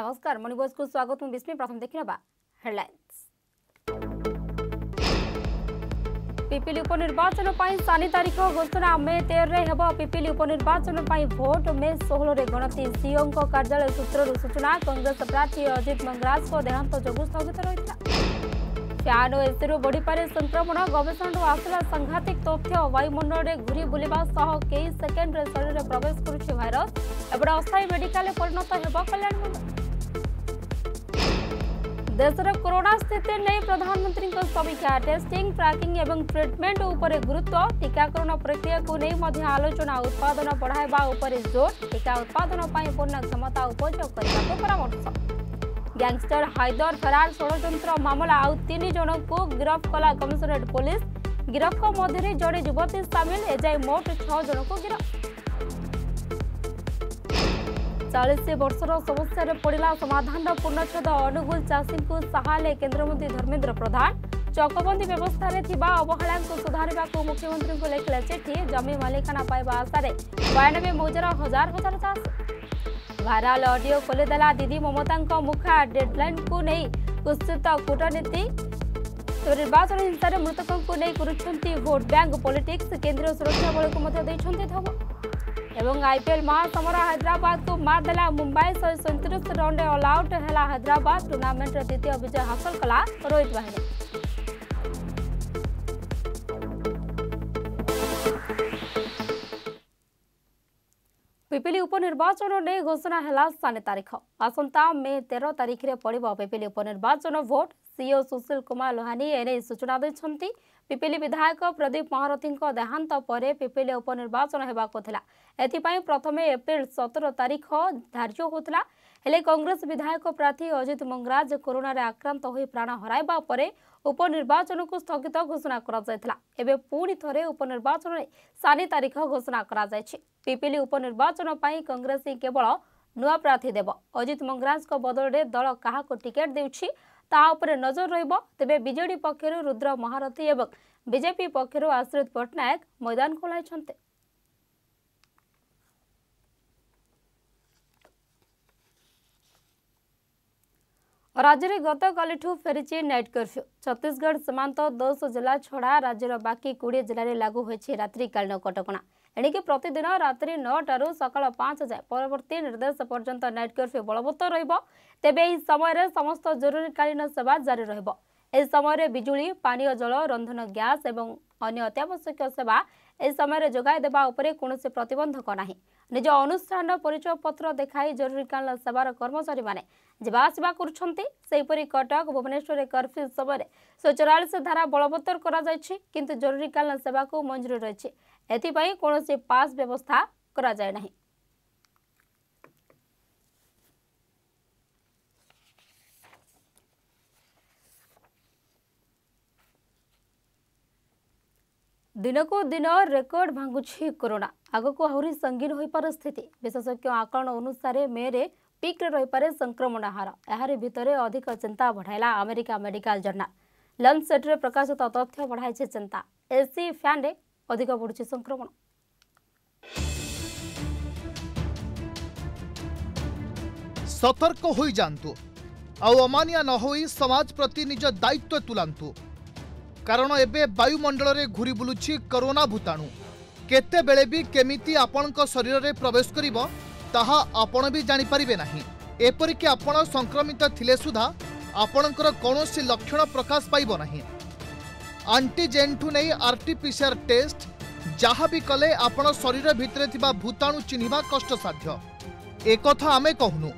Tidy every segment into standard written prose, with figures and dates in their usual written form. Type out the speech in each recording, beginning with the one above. नमस्कार मणि न्यूज को स्वागत। मु विस्मि प्रथम देखि नबा हेडलाइंस। पिपिली उपनिर्वाचन सानी तारीख घोषणा मे 13 रे हेबो। पिपिली उपनिर्वाचन भोट मे 16 रे गणति। सीओ कार्यालय सूत्रु सूचना कांग्रेस प्रार्थी अजित मंगराज को देहांत जगु स्थगित रही। फैन और एसी बढ़ी पारे संक्रमण। गवेषण आसला सांघातिक तथ्य। वायुमंडल में घूरी बुलवा कई सेकेंड शरीर में प्रवेश करुच्ची भाइरस। एपटे अस्थायी मेडिकल परिणत हेब कल्याण मंडल। देशर कोरोना स्थिति नहीं प्रधानमंत्री समीक्षा। टेस्टिंग ट्रैकिंग एवं ट्रिटमेंट उपरे गुरुत्व। टीकाकरण प्रक्रिया को नहीं आलोचना। उत्पादन बढ़ावा उपरे जोर। टीका उत्पादन पर पूर्ण क्षमता उपयोग करने को परामर्श। गैंगस्टर हायदर फरार षड्यंत्र मामला आउ 3 जन को गिरफ्त कला कमिश्नरेट पुलिस। गिरफ्त मध्य जड़े युवती सामिल। एजाए मोट 6 जन को गिरफ्त। 40 वर्षर समस्या पड़ा समाधान पूर्णच्छेद। अनुगुल चाषी को सहायले केन्द्रमंत्री धर्मेन्द्र प्रधान। चकबंदी व्यवस्था में अवहेला सुधारा मुख्यमंत्री को लिखिले चिठी। जमी मालिकाना पाइबा आशार 92 मौजार हजार हजार चाषी। भाइराल ऑडियो खोलीदेला दीदी ममता मुखा। डेडलाइन को नहीं कुत्सित कूटनीति। निर्वाचन हिंसा में मृतकों को नहीं करुच्चंती भोट बैंक पॉलिटिक्स। केन्द्रीय सुरक्षा बल को धमक। एवं आईपीएल महासमर हैदराबाद को मात देला मुंबई। 137 रन ऑल आउट हैला हैदराबाद। टूर्नामेंट द्वितीय विजय हासिल कला रोहित बाहिनी। पिपिली उपनिर्वाचन ने घोषणा हैला 7 तारीख। आसंता मे 13 तारीख रे पड़िबो पिपिली उपनिर्वाचन भोट। सीओ सुशील कुमार लोहानी एने सूचना दैछंती। पिपिली विधायक प्रदीप महारथी देहांत पर पिपिली उपनिर्वाचन होगा। एथिपाई प्रथमे एप्रिल 17 तारीख धार्य होता है। कांग्रेस विधायक प्रार्थी अजित मंगराज कोरोना आक्रांत हो प्राण हराइबा पर उपनिर्वाचन को स्थगित घोषणा करा। पुणी थे उपनिर्वाचन में 7 तारीख घोषणा करा। पिपिली उपनिर्वाचन पर कांग्रेस ही केवल नुआ प्रार्थी देव। अजित मंगराज बदल में दल क्या टिकेट देउछि तापर नजर रही। बीजेडी पक्षर रुद्र महारथी और बीजेपी पक्षर आश्रित पट्टनायक मैदान खोलाई। राज्य में गतकालू फेरी नाइट कर्फ्यू। छत्तीसगढ़ सीमांत 10 जिला छड़ा राज्यर बाकी 20 जिले लागू होती रात्रिकालीन कटका। एणिकी प्रतिदिन रात्रि 9 सका 5 जाए परवर्ती निर्देश पर्यंत नाइट कर्फ्यू बलवत्तर रेबे। यह समय समस्त जरूरीकालीन सेवा जारी रही। बिजुली पानी जल रंधन गैस और अन्य अत्यावश्यक सेवा यह समय जोगाईदेवा कौन प्रतिबंधक ना। निज अनुष्ठान परिचय पत्र देखाई जरूरीकालीन सेवार कर्मचारी मैंने जावासवा करपरी कटक भुवनेश्वर कर्फ्यू समय 44 धारा बलवत्तर किंतु जरूरीकालीन सेवा को मंजूरी रही। एथिपाई कौन पास व्यवस्था करा जाए नहीं। दिनकू दिन रेकर्ड भांगुछि कोरोना। आगक आहरी संगीन हो पारे स्थिति। विशेषज्ञ आकलन अनुसार मे रे पिक्रे रहीपे संक्रमण हार। यार भितर अधिक चिंता बढ़ाला अमेरिका मेडिकल जर्नल। लंचसेट्रे प्रकाशित तथ्य बढ़ाई चिंता। एसी फैन रे अधिक बढ़ुछि संक्रमण। सतर्क हो जातु अमानिया न होई समाज प्रति निज दायित्व तुलांतु। कारण एबे वायुमंडल रे घूरी बुलुछि कोरोना भूताणु। केते बेले भी केमिति आपनक शरीर रे प्रवेश करिबो ताहा आपण भी जानि परिबे नाही। एपरि कि आपण संक्रमित थिले सुधा आपणकर कोनोसी लक्षण प्रकाश पाइबो नाही। एंटीजेन ठू नहीं आरटीपीसीआर टेस्ट जहाँ भी कले आपण शरीर भितरे थिबा भूताणु चिन्हिबा कष्टसाध्य। एकथा आमे कहनु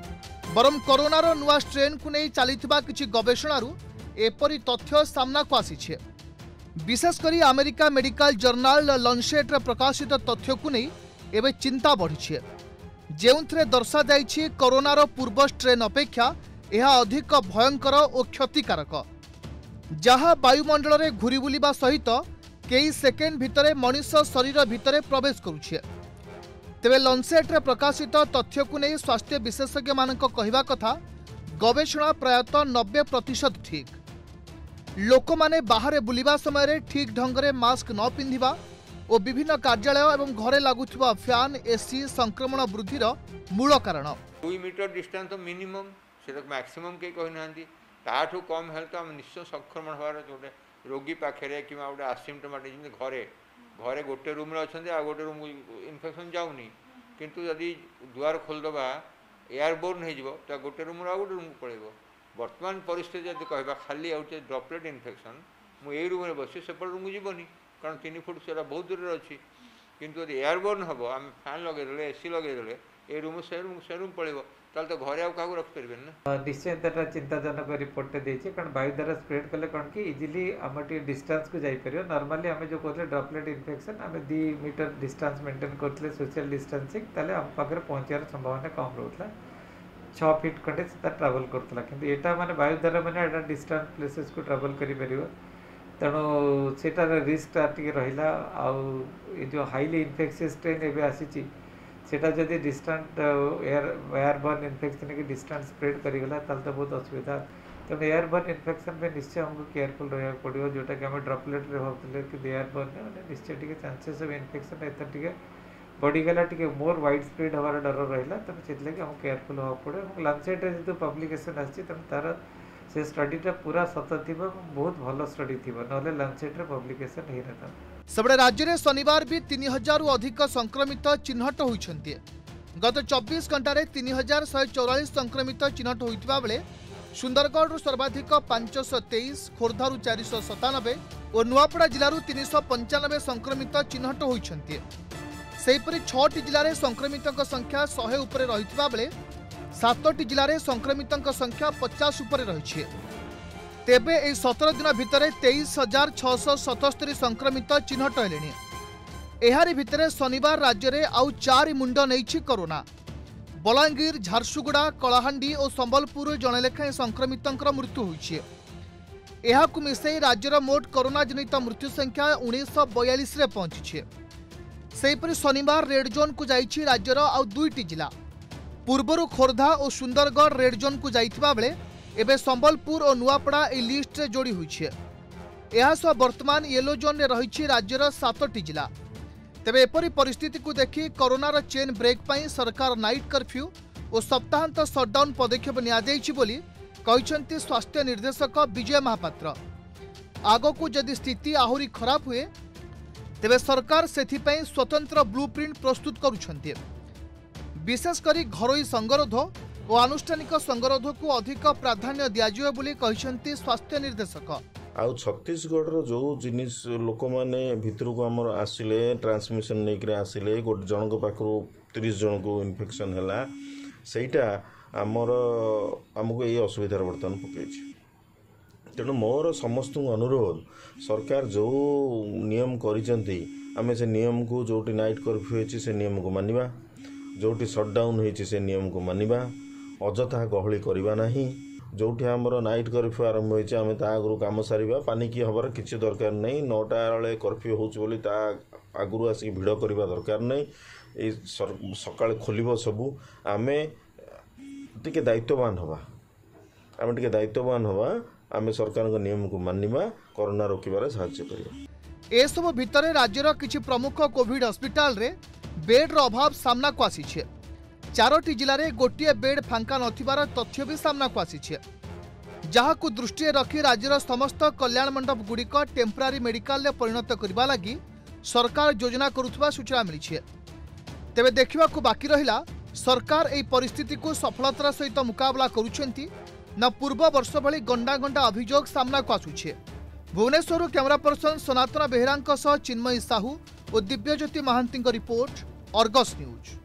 बरम कोरोनार नुआ स्ट्रेन को नहीं चलीथिबा किछि गवेषणारु एपरि तथ्य सामना को आसीछे। विशेषकर अमेरिका मेडिकल जर्नाल लंसेट्रे प्रकाशित तथ्य को नहीं एवं चिंता बढ़ी। जो दर्शा जाइए कोरोनार पूर्व स्ट्रेन अपेक्षा यह अधिक भयंकर और क्षतिकारक। जहाँ वायुमंडल में घूरी बुलवा सहित कई सेकेंड भितर मनुष्य शरीर भितर प्रवेश करुचे। तेरे लंसेट्रे प्रकाशित तथ्य को नहीं स्वास्थ्य विशेषज्ञ मान कहवा कथा गवेषणा प्रायतः 90% ठीक। लोक माने बाहर बुलवा समय ठीक ढंग रे मास्क न पिंधिबा और विभिन्न कार्यालय एवं घरे लगुवा फैन एसी संक्रमण वृद्धि मूल कारण। 2 मीटर डिस्टेंस तो मिनिमम से मैक्सीम कई कही ना ताठू कम है तो आम निश्चय संक्रमण हमारे गोटे रोगी पाखे कि गोटे आसिम्टोमेटिक घरे घरे गोटे रूम्रे अच्छा आ गए रूम इनफेक्शन जाऊनी किंतु यदि दुआर खोलदेबा एयरबोर्न हो गोटे रूम्रु आ गए रूम को पड़ेगा। बर्तमान परिस्थिति जब कह खाली आउट ड्रॉपलेट इन्फेक्शन मुझे रूम में बस सेपट रूम को जीवन कारण 3 फुट से बहुत दूर अच्छी किंतु यदि एयरबोर्न हम आम फैन लगे एसी लगे ये रूम से रूम पड़ेगा तो घरे आउ कागु रख परबे ना निश्चित चिंताजनक रिपोर्ट देछि कारण वायु द्वारा स्प्रेड कले कौन कि इजिली हमटी डिस्टेंस को जाई परियो। नॉर्मली हमें जो कहले ड्रॉपलेट इन्फेक्शन हमें 2 मीटर डिस्टेंस मेंटेन करथले सोशल डिस्टेंसिंग ताले हम पाखरे पहुंचार संभावना कम रहतला 6 फीट खंडे से ट्रैवल करथला किंतु एटा माने वायु द्वारा माने एटा डिस्टेंस प्लेसेस को ट्रैवल करि परियो तेणु सेटार रिस्क टिके रहिला आ जो हाईली इन्फेक्शियस स्ट्रेन एबे आसीची सेटा जदि डिस्टेंट एयरबर्न इन्फेक्शन की डिस्टेंट स्प्रेड करीगला ताल तो बहुत असुविधा तेनाली एयरबर्न इन्फेक्शन में निश्चय हमको केयरफुल रहा पड़ो जोटा कि आम ड्रॉपलेट भावते कि एयरबर्न मैंने निश्चय टी चांसेस ऑफ इन्फेक्शन एथे बढ़ीगला टी मोर वाइड स्प्रेड हमार डर रहा तेनाली से हमको केयरफुल हाँ पड़े लांसेट जो पब्लिकेसन आसी तार से स्टडीटा पूरा सत थी बहुत भल स्टडी थी ना लांसेट पब्लिकेसन हो रहा था। सबड़े राज्य में शनिवार भी 3000 अधिक संक्रमित चिन्हट होती गत 24 घंटे 3144 संक्रमित चिन्हट होता बेले सुंदरगढ़ सर्वाधिक 523 खोर्धारू 497 और नुआपड़ा जिलूर 395 संक्रमित चिन्हट होती सेहीपरि 6 जिले संक्रमित संख्या 100 उपर रही बेले 7 जिले संक्रमित संख्या 50 उपर रही तेबे 17 दिन भितर 23,677 संक्रमित चिन्हट है। एहारी भितर शनिवार राज्य में आउ 4 मुंड नहीं कोरोना बलांगीर झारसुगुड़ा कलाहांडी और संबलपुर जड़े लेखाएं संक्रमित मृत्यु हो मिसई राज्यर मोट कोरोना जनित मृत्यु संख्या 1942 में पहुंची सेहीपरि शनिवार रेड जोन को जाइछि राज्यर आउ 2 जिला पूर्वर खोर्धा और सुंदरगढ़ रेड जोन को जाइथिबा बेले एबे संबलपुर और नुआपड़ा ए लिस्ट रे जोड़ी होइछे। एहा सब वर्तमान येलो जोन रे रहिछि राज्यर 7 जिला तेबे एपरि परिस्थिति को देखि कोरोनार चेन ब्रेक पई सरकार नाइट कर्फ्यू और सप्ताहांत शटडाउन पदक्षेप निया दैछि बोली कहिसंति स्वास्थ्य निर्देशक विजय महापात्र। आगकू जदि स्थिति आहुरी खराब हुए तेबे सरकार सेथिपई स्वतंत्र ब्लूप्रिंट प्रस्तुत करूछन्ती विशेषकर घरोई संगरोध और आनुष्ठानिक संगरोध को अधिक प्राधान्य दिजाव बोली कहते स्वास्थ्य निर्देशक। आउ छत्तीसगढ़ जो जिन लोक मैंने भितर को आम आसिले ट्रांसमिशन नहीं आसिले गोटे जनक पाखु 30 जन को इन्फेक्शन है सहीटा आमर आमको ये असुविधार बर्तमान पकड़ तेणु मोर समस्त अनुरोध सरकार जो नियम करें से नियम को जो नाइट कर्फ्यू हो से नियम को मानवा जो सटडाउन हो नियम को मानवा अजथा गहली करवा नहीं जोटी आमर नाइट कर्फ्यू आरंभ होती आम आगुरी कम सारा पानिकी हबार किसी दरकार नहीं 9टा बेले कर्फ्यू होली आगुरी आसिक भिड़ करवा दरकार नहीं सकाल खोल सबू आमे टिके दायित्ववान हवा आम टिके दायित्ववान हवा आम सरकार नियम को मानवा कोरोना रोकबार साहाय्य कर एसबू भितर राज्यर किसी प्रमुख कोविड हस्पिटाल बेड्र अभाव सामना को आसी 4 जिले गोटे बेड फांका नथ्य भी सामना को आसी जहाँ को दृष्टि रखी राज्यर समस्त कल्याण मंडप गुड़िक टेम्परारी मेडिकल रे परिणत करने लगी सरकार योजना करुवा सूचना मिली तेबे देखा बाकी रहा सरकार एई परिस्थिति को सफलतार सहित मुकबला करुछन्ती ना पूर्व वर्ष भली गंडा गंडा अभियोग सामना को आसुछे। भुवनेश्वर कैमरा पर्सन सनातन बेहरा चिन्मयी साहू और Dibyajyoti Mahanti report Argus news.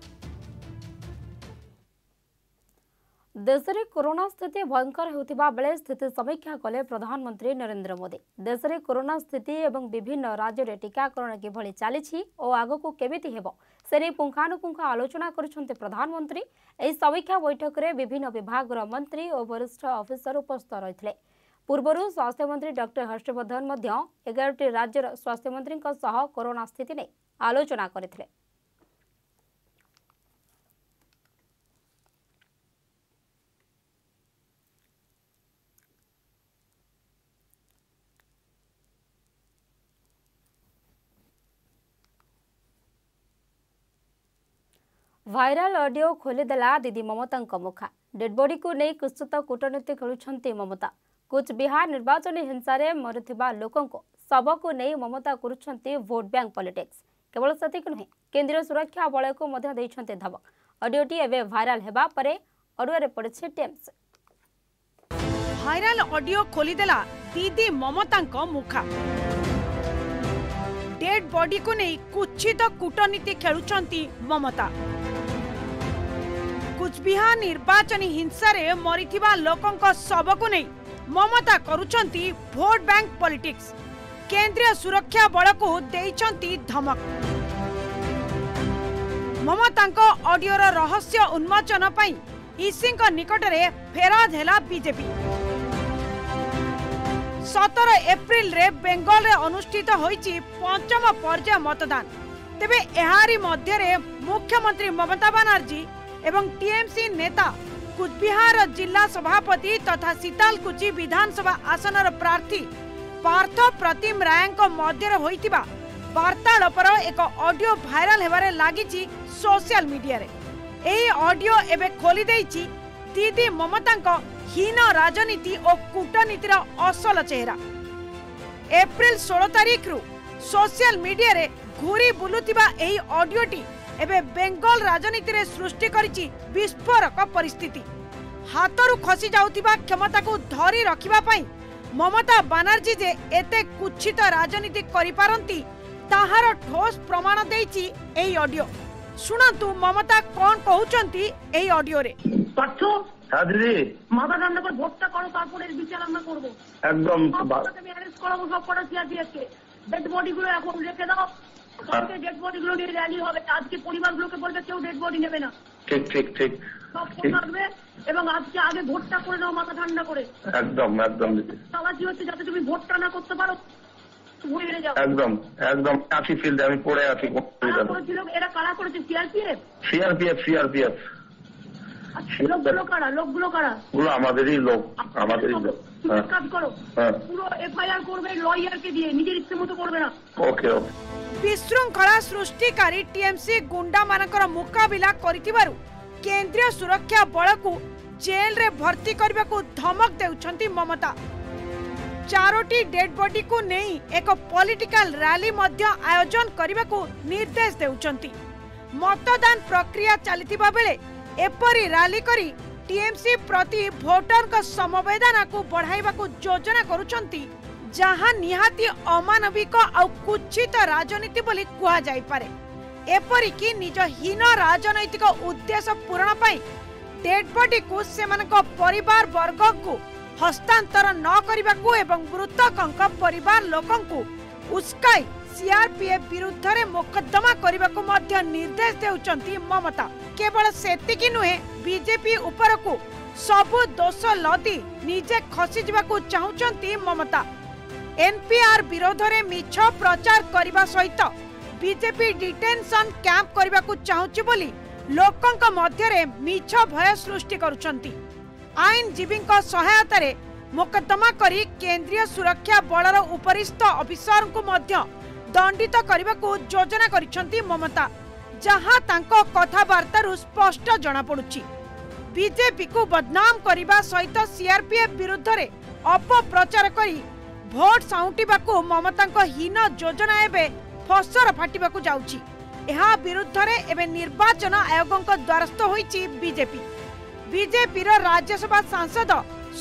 देश में कोरोना स्थिति भयंकर होता बेले स्थिति समीक्षा कले प्रधानमंत्री नरेंद्र मोदी। देश में कोरोना स्थिति एवं विभिन्न राज्य में टीकाकरण किभली चली और आगक केमिति हेबो से नै पुंखानुपुंख आलोचना करछन्ते प्रधानमंत्री। एही समीक्षा बैठक में विभिन्न विभाग मंत्री और वरिष्ठ अफिसर उपस्थित रहिथिले। पूर्वर स्वास्थ्य मंत्री डॉक्टर हर्षवर्धन 11टी राज्यर स्वास्थ्य मंत्री कोरोना स्थिति ने आलोचना करथिले। वायरल ऑडियो खोलीदेला दीदी ममता मुखा डेड बॉडी को नहीं कुत्सित कूटनीति खेलुंट ममता। कूचबिहार निर्वाचन हिंसा में मरुवा लोक शव को नहीं ममता करुँच भोट बैंक पॉलिटिक्स। केवल सेक नुहे केन्द्रीय सुरक्षा बल को धमक। ऑडियोटी एवं वायरल होगा पर अड़ुआर पड़े टेम्स। वायरल ऑडियो खोलीदेला दीदी ममता मुखा। डेड बॉडी को नहीं कुत्सित कूटनीति खेलुंट ममता। कूचबिहार निर्वाचनी हिंसा में मरीथिबा लोकंक शव को नहीं ममता करुँच भोट बैंक पॉलिटिक्स। केंद्रीय सुरक्षा बल को देइछंती धमक। ममता ऑडियोर रहस्य उन्मोचन पाई ईसी निकटरे फेराद हेला बीजेपी। 17 एप्रिल रे बेंगल रे अनुष्ठित होईची 5म पर्याय मतदान। तेबे एहारी मध्य रे मुख्यमंत्री ममता बनर्जी एवं टीएमसी नेता कूचबिहार जिला सभापति तथा सीतालकुची विधानसभा आसनर प्रार्थी पार्थ प्रतिम रायंको मध्य होईतिबा वार्तालापर एक ऑडियो वायरल हेबारे लागिची सोशल मीडिया रे। एही ऑडियो एबे खोली देईची दीदी ममतांको हीन राजनीति और कूटनीतिर असल चेहरा। एप्रिल 16 तारीख रु सोशल मीडिया रे घूरी बुलुथिबा एही ऑडियोटी एबे बेंगल राजनीति रे सृष्टि करिछि विस्फोरक परिस्थिति। हाथरू खसी जाउथिबा क्षमता को धरी रखिबा पई ममता बनर्जी जे एते कुत्सित राजनीति करि पारंती ताहार ठोस प्रमाण देछि एही ऑडियो। सुनंतु ममता कोन कहउचंती एही ऑडियो रे। पठो सादरी ममता नंद पर वोटटा करो तारपरेर विचार আমরা করব একদম ম্যানেজ করব সব পড়া দিয়া দিয়েছে। ডেড বডি গুলো এখন রেখে দাও কালকে ডেড বডি গুলো নিয়ে র‍্যালি হবে। আজকে পরিবারগুলোকে বলবে কেউ ডেড বডি নেবে না। ঠিক ঠিক ঠিক সব করবে এবং আজকে আগে ভোটটা করে নাও মাথা ঠান্ডা করে। একদম একদম তাহলে কি হচ্ছে যাতে তুমি ভোটটা না করতে পারো তুমি হেরে যাও। একদম একদম কাফি ফিল্ড আমি পড়ে আছি এরা কারা করেছে সিআরপিএফ সিআরপিএফ সিআরপিএফ विशृंखला सृष्टिकारी टीएमसी गुंडा मानकर मुकाबला करितिबारु केंद्रीय सुरक्षा बल को जेल रे भर्ती करने को धमक देउछंती ममता। 4टी डेड बॉडी को नहीं एक पॉलिटिकल रैली आयोजन करने को निर्देश देउछंती। मतदान प्रक्रिया चलतिबा बेले एपरी रैली करी टीएमसी प्रति भोटर का समवेदना को बढ़ावा को योजना करुचंती जहां निहाती अमानविक और कुत्सित राजनीति बोली कहा जाय पारे। एपरी कि निज हीन राजनैतिक उद्देश्य पूरण पाई डेड बॉडी को सेमानक परिवार वर्ग को हस्तांतर न करिबा को एवं मृतकंक परिवार लोकन को उसकाई सीआरपीएफ विरुद्ध रे मुकदमा करिबा को मध्य निर्देश देउचंती ममता। केवल सेतिकी नुहे बीजेपी उपर को सबु दोष लदी निजे खसी जिबा को चाहुचंती ममता। एनपीआर विरोध रे मिछ प्रचार करिबा सहित बीजेपी डिटेंशन कैंप करिबा को चाहुची बोली लोकन का मध्य रे मिछ भय सृष्टि करुचंती। आईनजीवी को सहायता रे मुकदमा करी केंद्रीय सुरक्षा बलर उपरिस्थ अफिसर को मध्य दंडित करने को योजना करिसेंती ममता जहां तांको कथाबार्तारू स्पष्ट जनापड़ी। बीजेपी को बदनाम करने सहित सीआरपीएफ विरुद्ध रे अपप्रचार करी भोट साउंटिबा को ममता हीन योजना एवं फसर फाटिबा को जाउची। एहा विरुद्ध रे एवं निर्वाचन आयोग द्वारस्थ होईची बीजेपी। बीजेपी राज्यसभा सांसद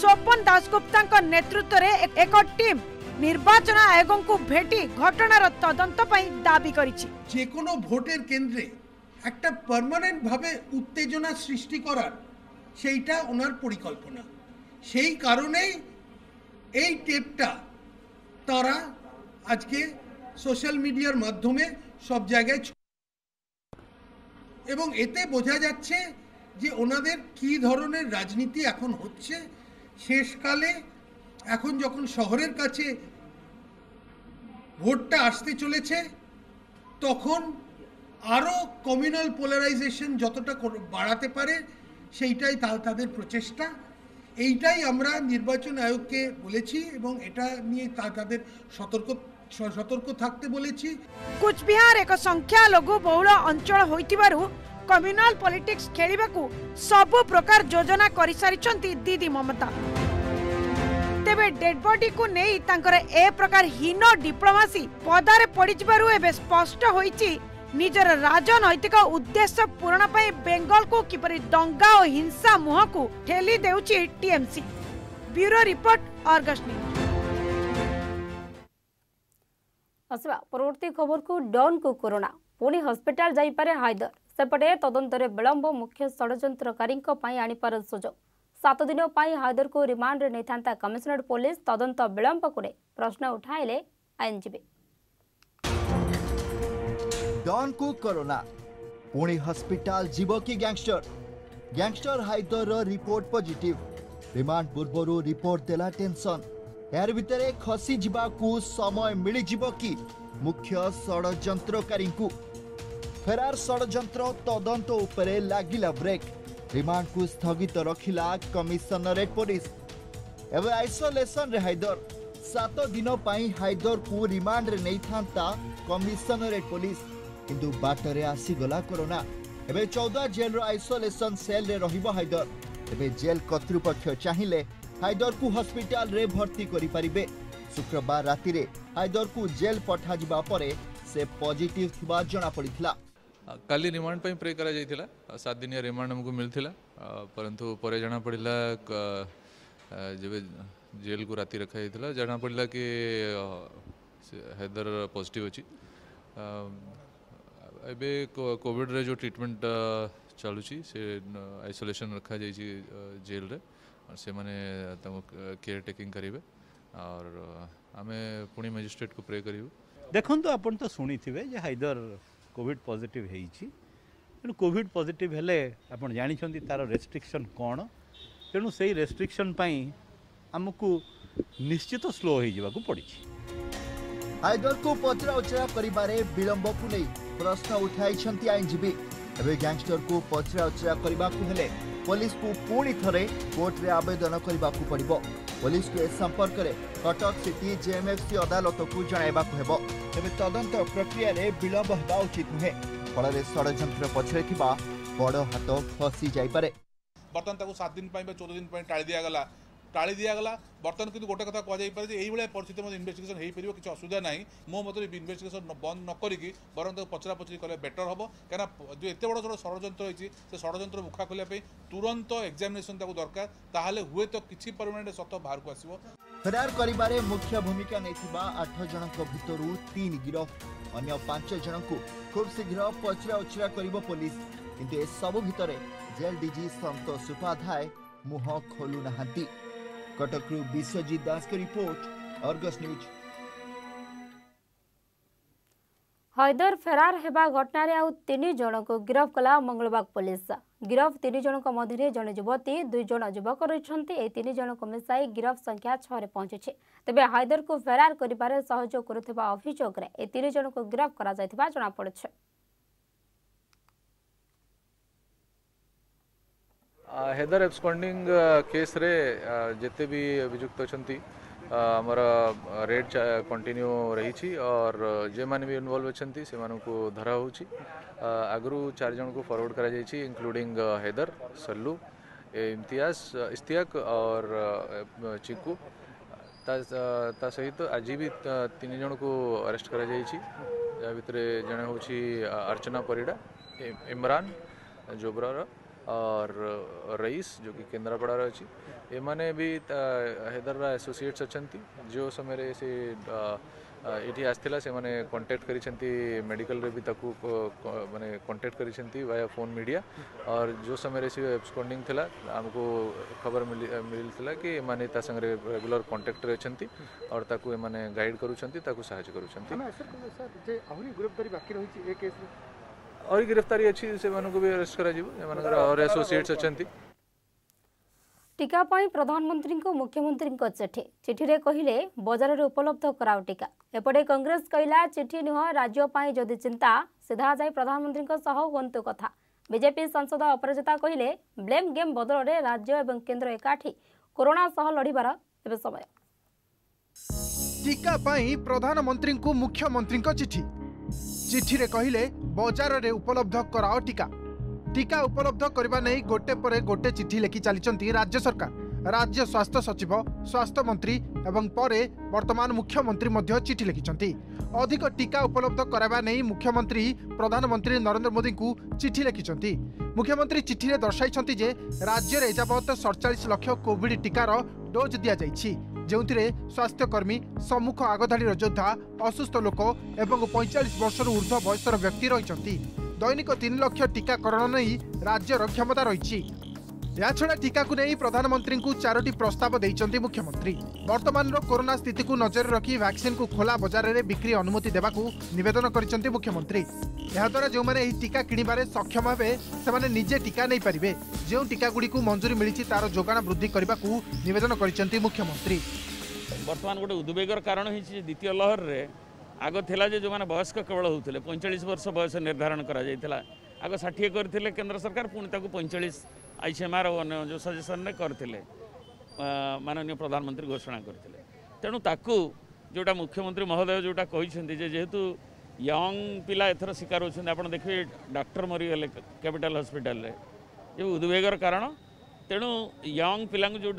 स्वपन दासगुप्ता नेतृत्व रे एक टीम निर्वाचन आयोगों को भेटी घटनार तदंत दाबी करिछि। जेकोनो भोटेर केंद्रे एक परमानेंट भावे उत्तेजना सृष्टि करार सेइटा ओनार परिकल्पना। सेई कारणेई एई टेपटा तारा आजके सोशल मीडियार माध्यमे सब जायगाय एवं एते बोझा जाच्छे जे ओनादेर की धरनेर राजनीति एखन होच्छे। शेषकाले এখন যখন শহরের কাছে ভোটটা আসতে চলেছে তখন আরো কমিউনাল পোলারাইজেশন যতটা বাড়াতে পারে সেইটাই তাদের প্রচেষ্টা। এইটাই আমরা নির্বাচন আয়োগকে বলেছি এবং এটা নিয়ে তাদের সতর্ক থাকতে বলেছি। কুচবিহার এক সংখ্যালঘু বহুল অঞ্চল হইতিবারু कम्युनाल पॉलिटिक्स खेलिबाकू सबु प्रकार योजना करि सारिचंती दीदी ममता। तेबे डेड बॉडी को नेई तांकर ए प्रकार हीनो डिप्लोमेसी पदारे पड़िजबारु एबे स्पष्ट होईची निजर राजनैतिक उद्देश्य पूरण पई बेंगल को किपरि दंगा और हिंसा मुह को ठेली देउची TMC. Bureau report Argus news. असवा परवर्ती खबर को डॉन को कोरोना पुणी हस्पिटाल जाइपारे हायदर सेपटे तदंतरे विलंब मुख्य षड़यंत्रकारी आनीपार सुजोग 7 दिन हायदर को रिमांडे नहीं था कमिशनर पुलिस तदंत विलंब को प्रश्न उठाइले आईनजीवी। डॉन को कोरोना पुणी हस्पिटाल जीव कि gangster gangster Haider report positive remand पूर्व रिपोर्ट देला टेंशन यार भितरे खसी जीवाकू समय मिली जीव कि मुख्य षड़यंत्रकारी फेरार षड़यंत्र तदंत उपरे लागिला ब्रेक रिमांड को स्थगित रखिला कमिशनरेट पुलिस। एवं आइसोलेशन रे हायदर 7 दिन हायदर को रिमांड रे नहीं था कमिशनरेट पुलिस किंतु बाटरे आसीगला कोरोना। एवं 14 जेल आइसोलेशन सेल रे रहिबो हायदर। एवं जेल कर्तृपक्ष चाहिले हायदर को हॉस्पिटल रे भर्ती करि परिबे। शुक्रवार राति रे हायदर को जेल पठा जिबा परे से पॉजिटिव थिबा जना पड़िथिला। काली रिमांड पई प्रे करा जाइथिला 7 दिन रिमांड हमको मिलथिला परंतु परे जना पड़िला जेबे जेल को राति रखा जाइथिला जना पड़िला कि हायदर पॉजिटिव अछि। एबे कोविड रे जो ट्रीटमेंट चालू छी से आइसोलेशन रखा जाई छी जेल रे से माने केयर टेकिंग करेंगे और हमें पुणे मजिस्ट्रेट को प्रे करूँ। देखो तो अपन तो शुणी थे हायदर कोविड पॉजिटिव है कोविड पॉजिटिव हेले आप जानते तार रेस्ट्रिक्शन कौन तेणु से रेस्ट्रिक्शन पाई आमको निश्चित तो स्लो हो पड़ी। हायदर को पचरा उचरा विलंब को नहीं प्रश्न उठाई आईनजीवी। एवं गैंगस्टर को पचरा उचरा करने पुलिस को पुणी थे कोर्टे आवेदन करने को पड़ो। पुलिस को ए संपर्क में कटक सिटी जेएमएफसी अदालत को जणाइवाकु हेबो। तेबे तदंत प्रक्रिया रे विलंब होबा उचित नुहे फल षड़यंत्र पछरे थिबा बड़ हाथ खसी जाइपारे। बर्तन ताकू 7 दिन 14 दिन टाळी दिया गला बर्तन किंतु गोटे कथा कह जाइपारे जे एई बेले परिस्थिति मध्ये इन्वेस्टिगेशन हेई परिबो किछ असुविधा नाही। मो मते इन्वेस्टिगेशन बंद न करिकि बरं त पचरा पचरी करले बेटर हबो कारण जे एते बड बड षडयंत्र होईछि से षडयंत्र मुखा खोलिया पे तुरंत एग्जामिनेशन ताकू दरकार ताहाले हुए तो किछि परमानेंट सत बाहर को आसीबो। फरार करिबारे मुख्य भूमिका नेथिबा 8 जनक भितरु 3 गिरफ अन्य 5 जनक खूब शीघ्र पचरा उचरा करिबो पुलिस किंतु ए सब भितरे जेल डीजी संतोष उपाध्याय मुह खोलु नाहंती। कटक रु विश्वजीत दास की रिपोर्ट अर्गस न्यूज। हायदर फेरार हेबा घटना रे आउ 3 जण को गिरफ कला मंगलबाग पुलिस। गिरफ 3 जण को मधरे जने युवती 2 जण युवक रहिछंती। ए 3 जण को मिसाई गिरफ संख्या 6 रे पहुंचेछे। तबे हायदर को फेरार करिबारे सहयोग करथिबा अभियोग रे ए 3 जण को गिरफ करा जायथिबा जणा पड़छ। हैदर एब्सकॉन्डिंग केस रे जिते भी अभियुक्त अछंती हमर रेड कंटिन्यू रही छी और जे माने भी इन्वॉल्व अछंती से मानु को धरा होची। आगरु 4 जण को फॉरवर्ड करा जाई छी इंक्लूडिंग हैदर सल्लू इम्तियाज इस्तियाक और चिकू ता सहित तो आज भी 3 जण को अरेस्ट करा जाई छी। या भितरे जने होची अर्चना परिडा इमरान जोब्रारा और रईस जो कि केन्द्रापड़ा रही एमने भी हैदर एसोसिएट्स अच्छे जो समय से ये आसला से मैंने कांटेक्ट करी मेडिकल रे भी माने कांटेक्ट करी वाया फोन मीडिया और जो समय से एब्सकॉन्डिंग थिला हमको खबर मिलता कि माने ता संगे रेगुलर कांटेक्ट रे अच्छे और ताकू एमने गाइड करूँ साहय करूँ और गिरफ्तारी अच्छी से मानको भी अरेस्ट करा जीव और एसोसिएट्स अछंती। टीका पाई प्रधानमंत्री को मुख्यमंत्री को चिठी रे कहिले बाजार रे उपलब्ध कराउ टीका। एपटे कांग्रेस कहला चिठी नुह राज्य पाई जदि चिंता सीधा जाई प्रधानमंत्री को सह होंतु कथा। बीजेपी सांसद अपराजिता कहले ब्लेम गेम बदल रे राज्य एवं केंद्र एकाठी कोरोना सह लड़ीबार एबे समय। टीका पाई प्रधानमंत्री को मुख्यमंत्री को चिठी चिठी रे कहले बाजार रे उपलब्ध कराओ टीका टीका उपलब्ध करबा नै गोटे पर गोटे चिठी लिखि चली राज्य सरकार, राज्य स्वास्थ्य सचिव, स्वास्थ्य मंत्री एवं परे वर्तमान मुख्यमंत्री मध्य चिठी लिखिंट। अधिक टीका उपलब्ध करावा नहीं मुख्यमंत्री प्रधानमंत्री नरेंद्र मोदी को चिठी लिखिंट। मुख्यमंत्री चिठी में दर्शाई जे राज्य में एजावत 47 लाख कोविड टीकार डोज दि जाएगी, जो स्वास्थ्यकर्मी, सम्मुख आगधाड़ी योद्धा, असुस्थ लोक एवं 45 वर्ष ऊर्ध्व वयसर व्यक्ति रही। दैनिक 3 लाख टीकाकरण नहीं राज्यर क्षमता रही। या छड़ा टीका को नहीं प्रधानमंत्री को 4टी प्रस्ताव देइछन्ती मुख्यमंत्री। वर्तमान कोरोना स्थिति को नजर रखी वैक्सीन को खोला बाजार में बिक्री अनुमति देवा निवेदन करिछन्ती मुख्यमंत्री। याद्वारा जो माने टीका किणिबारे सक्षम हेबे सेमाने निजे टीका नहीं पारिबे। जो टीका गुडी को मंजूरी मिली तार जोगाण वृद्धि करबा को निवेदन करिछन्ती मुख्यमंत्री। वर्तमान गोटे उद्वेगर कारण होइछि द्वितीय लहर रे आगो थिला जे जो माने वयस्क केवल होउथिले 45 वर्ष वयस निर्धारण करा जायतिला। आगो 60 करथिले केंद्र सरकार, पुणी ताकू 45 ICMR जो सजेसन ने करथिले माननीय प्रधानमंत्री घोषणा करथिले। तेणु ताकू जोटा मुख्यमंत्री महोदय जोटा कहिसेंती जे जेहेतु यंग पिला एथर शिकार होछन, आपण देखिए डॉक्टर मरीगले कैपिटल हॉस्पिटल रे, ये उद्वेगर कारण। तेणु यंग पिला जो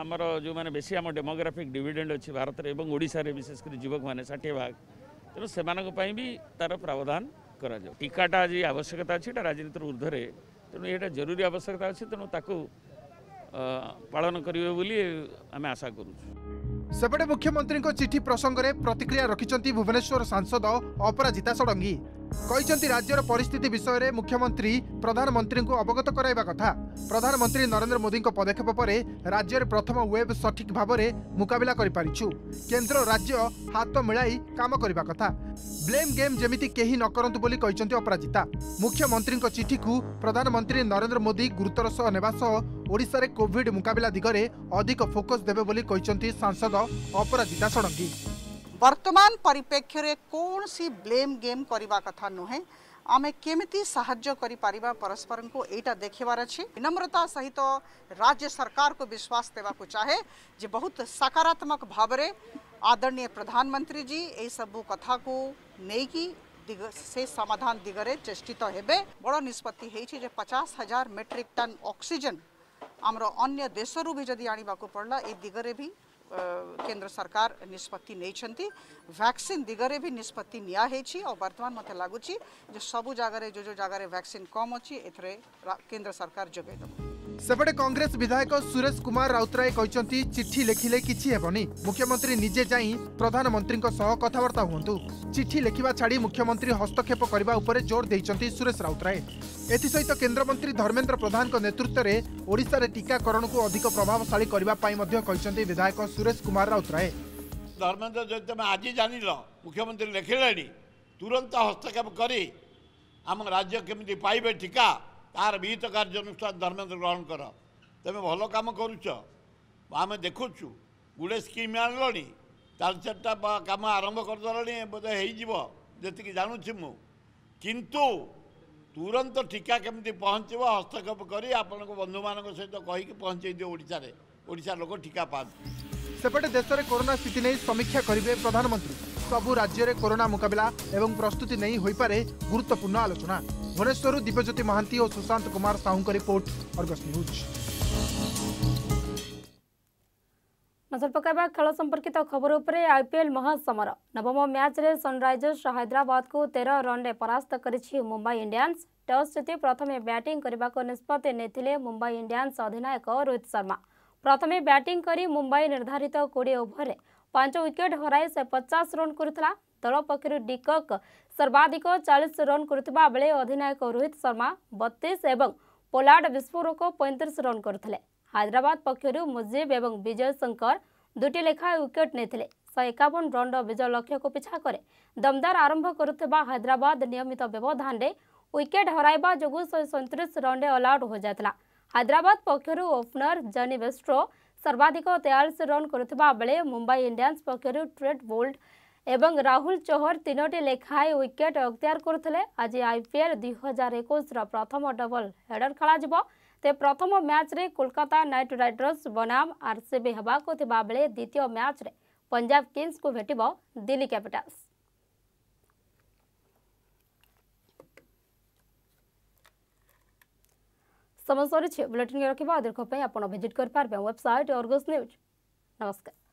आमर जो माने बेसी आम डेमोग्राफिक डिविडेंड अछि भारत रे एवं ओडिसा रे, विशेषकर युवक माने 60 भाग, तेणु सेमानक पई भी तार प्रावधान करा जाउ। टीकाटा आज आवश्यकता अछि, राजनीतिर ऊर्धर तेणु ये जरूरी आवश्यकता अच्छे, तेणु ताकू पालन करिवे बोली आम आशा करूछु। सेपटे मुख्यमंत्री को चिठी प्रसंग रे प्रतिक्रिया रखिचंती भुवनेश्वर सांसद अपराजिता षडंगी। कहिचंती राज्यर परिस्थिति विषय रे मुख्यमंत्री प्रधानमंत्री को अवगत कराइबा कथा। प्रधानमंत्री नरेंद्र मोदी को पदक्षेप परे राज्य रे प्रथम वेव सठिक भाव रे मुकाबला करि परिछु। केंद्र राज्य हाथ मिलाई काम करिबा कथा। ब्लेम गेम जेमिति केही न करंतु बोली कहिचंती अपराजिता। मुख्यमंत्री को चिठी को प्रधानमंत्री नरेंद्र मोदी गुरुतर सह नेबा सह ओडिसा रे कोविड मुकाबला दिगरे अधिक फोकस देबे बोली कहिचंती सांसद अपराजिता षडंगी। वर्तमान परिप्रेक्षी रे कौन सी ब्लेम गेम करवा कथा नुहे, आमे केमिति साहाय्य करि परिबा परस्पर को एटा देखिबार अछि। विनम्रता सहित राज्य सरकार को विश्वास देवा को चाहे जे बहुत सकारात्मक भाव रे आदरणीय प्रधानमंत्री जी ए सब कथा को नेकी से समाधान दिगरे चेष्टित हेबे। बड़ निष्पत्ति हेछि जे 50,000 मेट्रिक टन ऑक्सीजन हमरो अन्य देशरू भी जदी आनिबा को पड़ला, ए दिगरे भी केंद्र सरकार निष्पत्ति नहीं। वैक्सीन दिगरे भी निष्पत्ति निया हेछि और वर्तमान मते लागुछि जे सबु जगह जो जगह वैक्सीन कम अछि एथरे केंद्र सरकार जोगाइ देबो। सेपटे कांग्रेस विधायक सुरेश कुमार राउतराय कहिसंती चिट्ठी लिखिले किछि हेबनी, मुख्यमंत्री निजे जाई प्रधानमंत्री को सह कथावार्ता हुंतु। चिट्ठी लिखिबा छाड़ी मुख्यमंत्री हस्तक्षेप करबा उपरे जोर दैचंती सुरेश राउतराय। एथि सहित केंद्र मंत्री धर्मेंद्र प्रधान को नेतृत्व रे ओडिसा रे टीकाकरण को अधिक प्रभावशाली करबा पई मध्य कहिसंती विधायक सुरेश कुमार राउतराय। धर्मेंद्र जे तमे आज जानि ल मुख्यमंत्री लिखिलेनी तुरंत हस्तक्षेप करी आम राज्य केमिति पाइबे टीका तार विहित कार्यानुष्ठान धर्मेंद्र ग्रहण कर। तुम भल कम करुच, आम देखुचु गुड़े स्कीम आनल चार चार्टा कम आरंभ करदेल बोधे होती जानूँ मु, किंतु तुरंत टीका केमती पहुँचब हस्तक्षेप कर आपण बंधु मान सहित कहीकि पहुँचे दिए ओडिशा लोक टीका पाते। सेपटे देश में कोरोना स्थिति नहीं समीक्षा करेंगे प्रधानमंत्री। सबु राज्य में कोरोना मुकाबला एवं प्रस्तुति नहीं हो पारे गुरुत्वपूर्ण आलोचना। भुवनेश्वर दिव्यज्योति महांती और सुशांत कुमार साहू का रिपोर्ट, अर्गस न्यूज। नजर पकाइबा खेल संपर्कित खबर उपरे। आईपीएल महासमर नवम मैच रे सनराइजर्स हैदराबाद को 13 रन रे परास्त करिछि मुंबई इंडियंस। टॉस जीति प्रथमे बैटिंग करबा को निष्पत्ति नेथिले मुंबई इंडियंस अधिनायक रोहित शर्मा। प्रथमे बैटिंग करी मुंबई निर्धारित 20 ओभर रे 5 विकेट हराई से 50 रन करथिला। दल पक्षर डिकक सर्वाधिक 40 रन करथिबा बेले अधिनायक रोहित शर्मा 32 एवं पोलार्ड विस्फोटक 35 रन करथिले। हैदराबाद पक्षर मुजीब एवं विजय शंकर 2टी लेखाएं विकेट नेथिले। 151 रन विजय लक्ष्य को पिछा करे दमदार आरंभ करुवा हैदराबाद नियमित व्यवधान में विकेट हराइबा जोगु 137 रन ऑल आउट हो जाता। हैदराबाद पक्षर ओपनर जॉनी बेस्ट्रो सर्वाधिक 43 रन करथिबा बेले मुंबई इंडियंस पक्षर ट्रेंट बोल्ट एवं राहुल चौहर 3टी लेखाएं विकेट अख्तियार करथिले। आज आईपीएल 2021 प्रथम डबल हेडर खेल ते प्रथम मैच रे कोलकाता नाइट राइडर्स बनाम आरसीबी हेबा को थिबा बेले द्वितीय मैच रे पंजाब किंग्स को भेटिबो दिल्ली कैपिटल्स। समस्त रही बुलेटिन रखा दीर्घ आप भिजिट कर पार्बे वेबसाइट अर्गस न्यूज। नमस्कार।